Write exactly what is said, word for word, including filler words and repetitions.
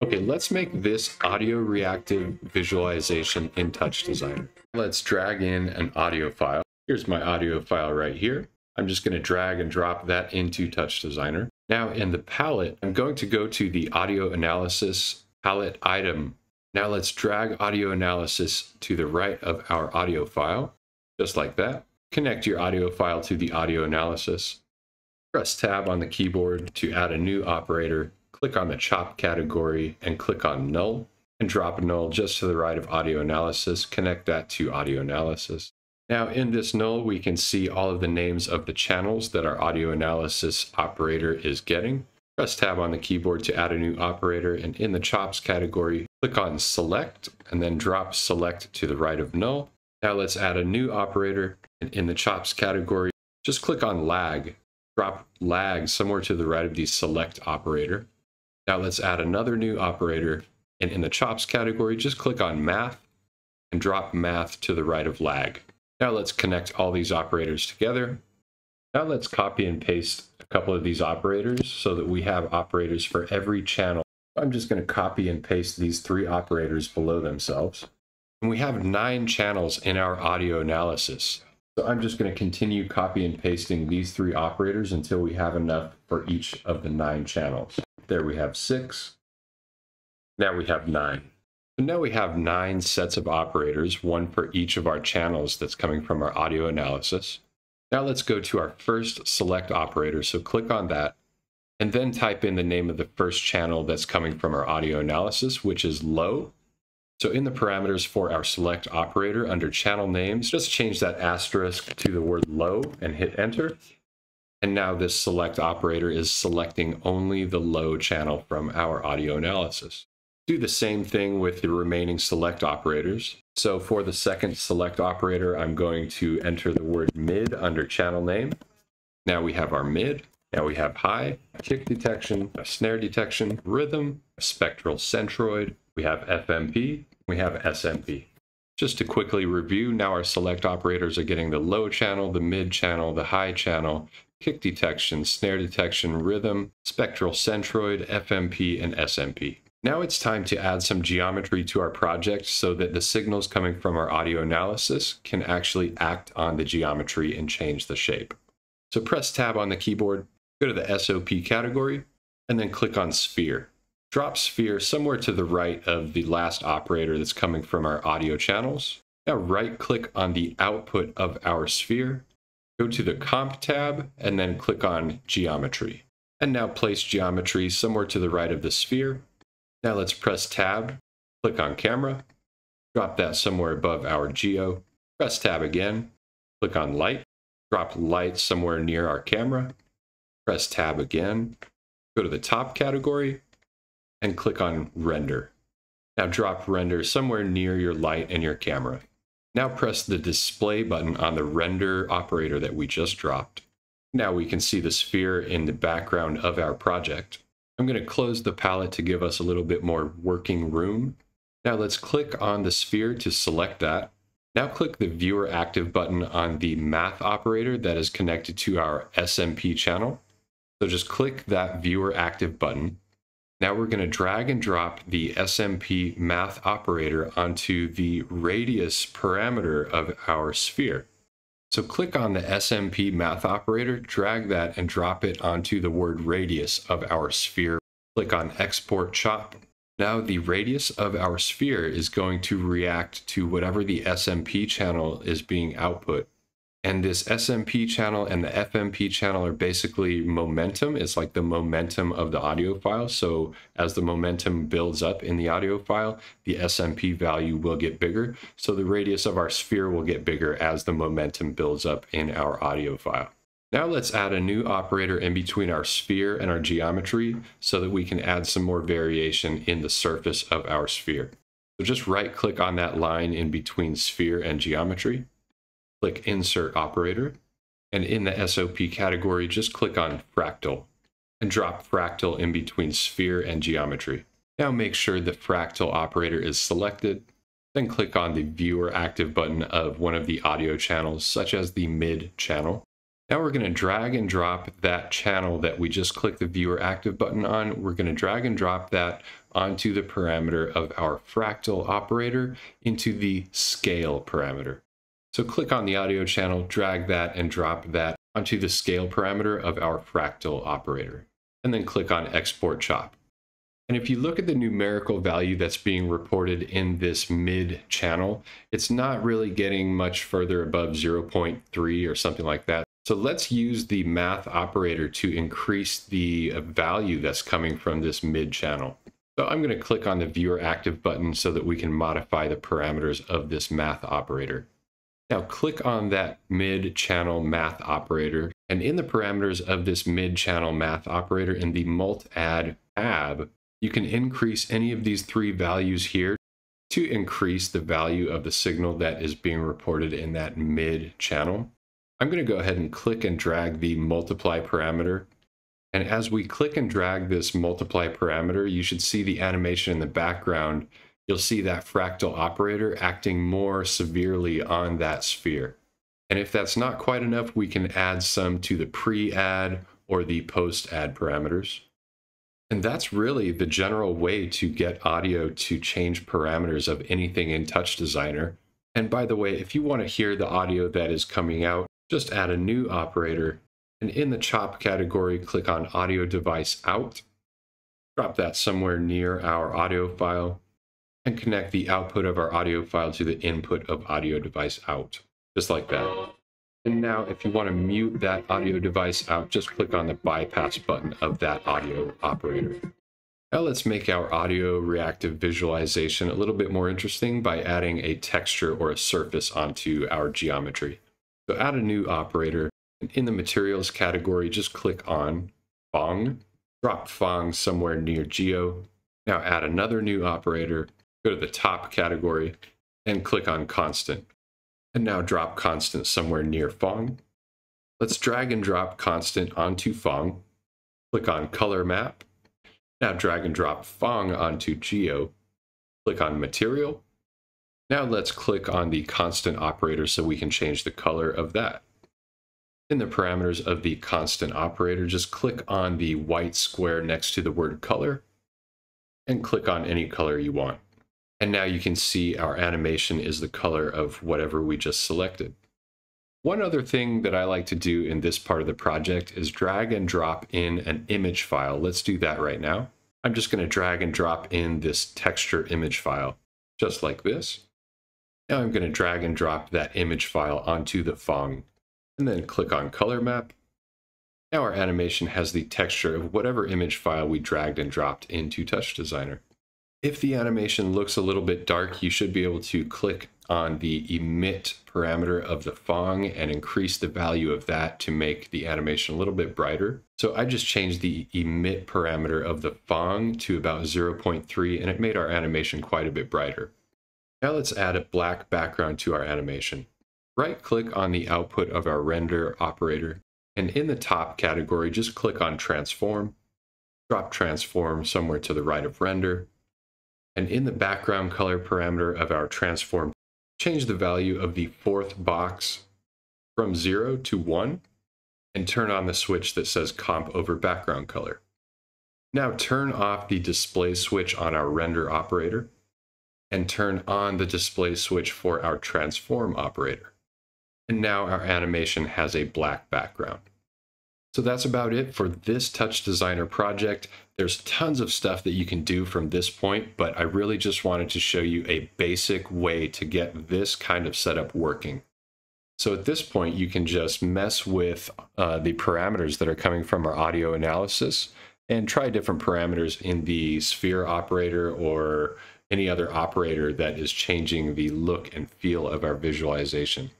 Okay, let's make this audio reactive visualization in TouchDesigner. Let's drag in an audio file. Here's my audio file right here. I'm just going to drag and drop that into TouchDesigner. Now in the palette, I'm going to go to the Audio Analysis palette item. Now let's drag Audio Analysis to the right of our audio file, just like that. Connect your audio file to the Audio Analysis. Press Tab on the keyboard to add a new operator. Click on the CHOP category and click on NULL and drop NULL just to the right of Audio Analysis. Connect that to Audio Analysis. Now in this NULL, we can see all of the names of the channels that our Audio Analysis operator is getting. Press Tab on the keyboard to add a new operator, and in the CHOPs category, click on Select and then drop Select to the right of NULL. Now let's add a new operator, and in the CHOPs category, just click on Lag. Drop Lag somewhere to the right of the Select operator. Now let's add another new operator, and in the CHOPs category, just click on Math and drop Math to the right of Lag. Now let's connect all these operators together. Now let's copy and paste a couple of these operators so that we have operators for every channel. I'm just going to copy and paste these three operators below themselves. And we have nine channels in our audio analysis. So I'm just going to continue copy and pasting these three operators until we have enough for each of the nine channels. There we have six. Now we have nine. So now we have nine sets of operators, one for each of our channels that's coming from our audio analysis. Now let's go to our first select operator. So click on that and then type in the name of the first channel that's coming from our audio analysis, which is low. So in the parameters for our select operator under channel names, just change that asterisk to the word low and hit enter. And now this select operator is selecting only the low channel from our audio analysis. Do the same thing with the remaining select operators. So for the second select operator, I'm going to enter the word mid under channel name. Now we have our mid. Now we have high, kick detection, snare detection, rhythm, spectral centroid. We have F M P. We have S M P. Just to quickly review, now our select operators are getting the low channel, the mid channel, the high channel, kick detection, snare detection, rhythm, spectral centroid, F M P, and S M P. Now it's time to add some geometry to our project so that the signals coming from our audio analysis can actually act on the geometry and change the shape. So press Tab on the keyboard, go to the S O P category, and then click on Sphere. Drop Sphere somewhere to the right of the last operator that's coming from our audio channels. Now right-click on the output of our sphere. Go to the Comp tab and then click on Geometry. And now place geometry somewhere to the right of the sphere. Now let's press Tab, click on Camera, drop that somewhere above our Geo. Press Tab again, click on Light, drop Light somewhere near our camera. Press Tab again, go to the Top category, and click on Render. Now drop Render somewhere near your light and your camera. Now press the display button on the render operator that we just dropped. Now we can see the sphere in the background of our project. I'm going to close the palette to give us a little bit more working room. Now let's click on the sphere to select that. Now click the Viewer Active button on the Math operator that is connected to our S M P channel. So just click that Viewer Active button. Now we're going to drag and drop the S M P Math operator onto the radius parameter of our sphere. So click on the S M P Math operator, drag that and drop it onto the word radius of our sphere. Click on Export CHOP. Now the radius of our sphere is going to react to whatever the S M P channel is being output. And this S M P channel and the F M P channel are basically momentum. It's like the momentum of the audio file. So as the momentum builds up in the audio file, the S M P value will get bigger. So the radius of our sphere will get bigger as the momentum builds up in our audio file. Now let's add a new operator in between our sphere and our geometry so that we can add some more variation in the surface of our sphere. So just right-click on that line in between sphere and geometry. Click Insert Operator, and in the S O P category, just click on Fractal, and drop Fractal in between Sphere and Geometry. Now make sure the Fractal operator is selected, then click on the Viewer Active button of one of the audio channels, such as the Mid channel. Now we're going to drag and drop that channel that we just clicked the Viewer Active button on. We're going to drag and drop that onto the parameter of our fractal operator into the scale parameter. So click on the audio channel, drag that and drop that onto the scale parameter of our fractal operator, and then click on export chop. And if you look at the numerical value that's being reported in this mid channel, it's not really getting much further above zero point three or something like that. So let's use the math operator to increase the value that's coming from this mid channel. So I'm going to click on the viewer active button so that we can modify the parameters of this math operator. Now click on that mid channel math operator, and in the parameters of this mid channel math operator in the mult add tab, you can increase any of these three values here to increase the value of the signal that is being reported in that mid channel. I'm going to go ahead and click and drag the multiply parameter. And as we click and drag this multiply parameter, you should see the animation in the background. You'll see that fractal operator acting more severely on that sphere. And if that's not quite enough, we can add some to the pre-add or the post-add parameters. And that's really the general way to get audio to change parameters of anything in TouchDesigner. And by the way, if you want to hear the audio that is coming out, just add a new operator. And in the CHOP category, click on Audio Device Out. Drop that somewhere near our audio file and connect the output of our audio file to the input of Audio Device Out, just like that. And now if you want to mute that audio device out, just click on the bypass button of that audio operator. Now let's make our audio reactive visualization a little bit more interesting by adding a texture or a surface onto our geometry. So add a new operator, and in the materials category, just click on Phong. Drop Phong somewhere near Geo. Now add another new operator, go to the top category, and click on Constant. And now drop Constant somewhere near Phong. Let's drag and drop Constant onto Phong. Click on Color Map. Now drag and drop Phong onto Geo. Click on Material. Now let's click on the Constant operator so we can change the color of that. In the parameters of the Constant operator, just click on the white square next to the word color and click on any color you want. And now you can see our animation is the color of whatever we just selected. One other thing that I like to do in this part of the project is drag and drop in an image file. Let's do that right now. I'm just going to drag and drop in this texture image file, just like this. Now I'm going to drag and drop that image file onto the Phong, and then click on Color Map. Now our animation has the texture of whatever image file we dragged and dropped into TouchDesigner. If the animation looks a little bit dark, you should be able to click on the emit parameter of the Phong and increase the value of that to make the animation a little bit brighter. So I just changed the emit parameter of the Phong to about zero point three, and it made our animation quite a bit brighter. Now let's add a black background to our animation. Right click on the output of our render operator, and in the top category, just click on transform. Drop transform somewhere to the right of render. And in the background color parameter of our transform, change the value of the fourth box from zero to one and turn on the switch that says comp over background color. Now turn off the display switch on our render operator and turn on the display switch for our transform operator. And now our animation has a black background. So that's about it for this TouchDesigner project. There's tons of stuff that you can do from this point, but I really just wanted to show you a basic way to get this kind of setup working. So at this point, you can just mess with uh, the parameters that are coming from our audio analysis and try different parameters in the sphere operator or any other operator that is changing the look and feel of our visualization.